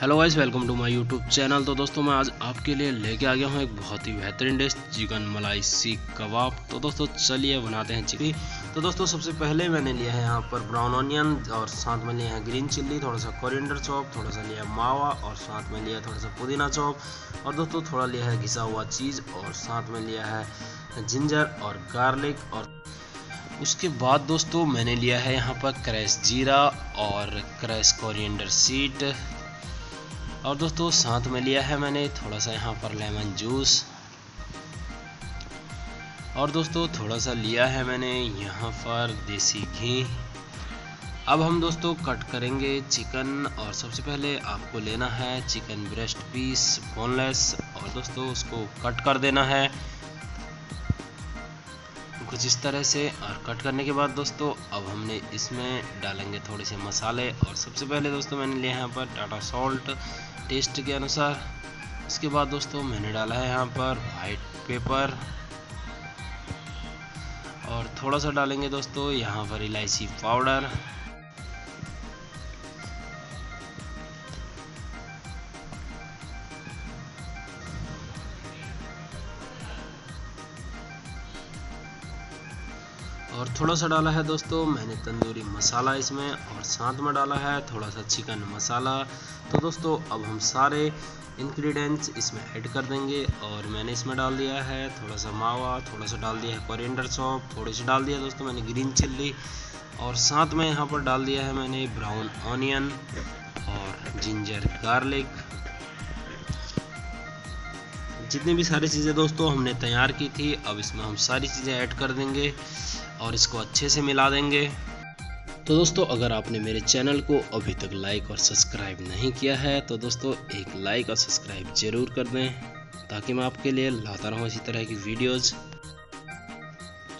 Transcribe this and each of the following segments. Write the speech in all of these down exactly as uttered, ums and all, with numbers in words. Hello guys, welcome to my YouTube channel. तो दोस्तों मैं आज आपके लिए लेके आ गया हूँ एक बहुत ही बेहतरीन डिश, चिकन मलाई सीख कबाब। तो दोस्तों चलिए बनाते हैं चिकन। तो दोस्तों सबसे पहले मैंने लिया है यहाँ पर ब्राउन ऑनियन और साथ में लिया है ग्रीन चिल्ली, थोड़ा सा कोरिएंडर चॉप, थोड़ा सा लिया मावा और साथ में लिया थोड़ा सा पुदीना चॉप, और दोस्तों थोड़ा लिया है घिसा हुआ चीज़ और साथ में लिया है जिंजर और गार्लिक। और उसके बाद दोस्तों मैंने लिया है यहाँ पर क्रैश जीरा और क्रैश कोरिएंडर सीड, और दोस्तों साथ में लिया है मैंने थोड़ा सा यहाँ पर लेमन जूस, और दोस्तों थोड़ा सा लिया है मैंने यहाँ पर देसी घी। अब हम दोस्तों कट करेंगे चिकन, और सबसे पहले आपको लेना है चिकन ब्रेस्ट पीस बोनलेस, और दोस्तों उसको कट कर देना है कुछ इस तरह से। और कट करने के बाद दोस्तों अब हमने इसमें डालेंगे थोड़े से मसाले, और सबसे पहले दोस्तों मैंने लिया यहाँ पर टाटा सॉल्ट टेस्ट के अनुसार। इसके बाद दोस्तों मैंने डाला है यहाँ पर वाइट पेपर, और थोड़ा सा डालेंगे दोस्तों यहाँ पर इलायची पाउडर। और थोड़ा सा डाला है दोस्तों मैंने तंदूरी मसाला इसमें, और साथ में डाला है थोड़ा सा चिकन मसाला। तो दोस्तों अब हम सारे इंग्रेडिएंट्स इसमें ऐड कर देंगे, और मैंने इसमें डाल दिया है थोड़ा सा मावा, थोड़ा सा डाल दिया है कोरिएंडर सॉप, थोड़े से डाल दिया दोस्तों मैंने ग्रीन चिल्ली, और साथ में यहाँ पर डाल दिया है मैंने ब्राउन ऑनियन और जिंजर गार्लिक। जितनी भी सारी चीज़ें दोस्तों हमने तैयार की थी, अब इसमें हम सारी चीज़ें ऐड कर देंगे और इसको अच्छे से मिला देंगे। तो दोस्तों अगर आपने मेरे चैनल को अभी तक लाइक और सब्सक्राइब नहीं किया है तो दोस्तों एक लाइक और सब्सक्राइब ज़रूर कर दें, ताकि मैं आपके लिए लाता रहूँ इसी तरह की वीडियोज़।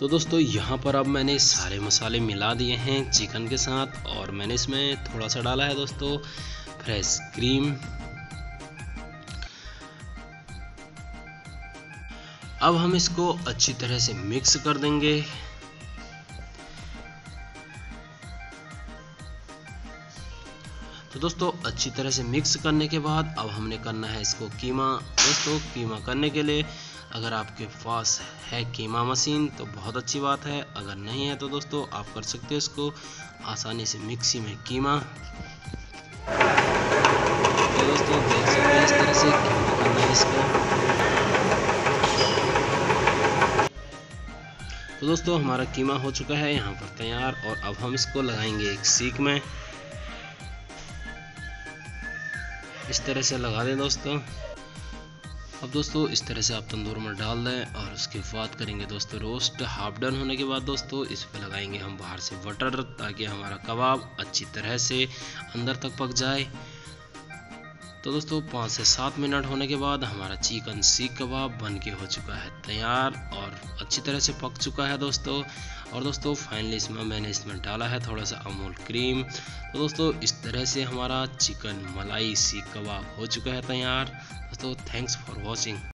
तो दोस्तों यहाँ पर अब मैंने सारे मसाले मिला दिए हैं चिकन के साथ, और मैंने इसमें थोड़ा सा डाला है दोस्तों फ्रेश क्रीम। अब हम इसको अच्छी तरह से मिक्स कर देंगे। तो दोस्तों अच्छी तरह से मिक्स करने के बाद अब हमने करना है इसको कीमा। दोस्तों कीमा करने के लिए अगर आपके पास है कीमा मशीन तो बहुत अच्छी बात है, अगर नहीं है तो दोस्तों आप कर सकते हो इसको आसानी से मिक्सी में कीमा। तो दोस्तों देख सकते हैं इस तरह से कीमा करना है इसको। तो दोस्तों हमारा कीमा हो चुका है यहाँ पर तैयार, और अब हम इसको लगाएंगे एक सीख में। इस तरह से लगा दें दोस्तों। अब दोस्तों इस तरह से आप तंदूर में डाल दें, और उसके बाद करेंगे दोस्तों रोस्ट। हाफ डन होने के बाद दोस्तों इस पर लगाएंगे हम बाहर से बटर, ताकि हमारा कबाब अच्छी तरह से अंदर तक पक जाए। तो दोस्तों पाँच से सात मिनट होने के बाद हमारा चिकन सीख कबाब बनके हो चुका है तैयार, और अच्छी तरह से पक चुका है दोस्तों। और दोस्तों फाइनली इसमें मैंने इसमें डाला है थोड़ा सा अमूल क्रीम। तो दोस्तों इस तरह से हमारा चिकन मलाई सीख कबाब हो चुका है तैयार। दोस्तों थैंक्स फॉर वॉचिंग।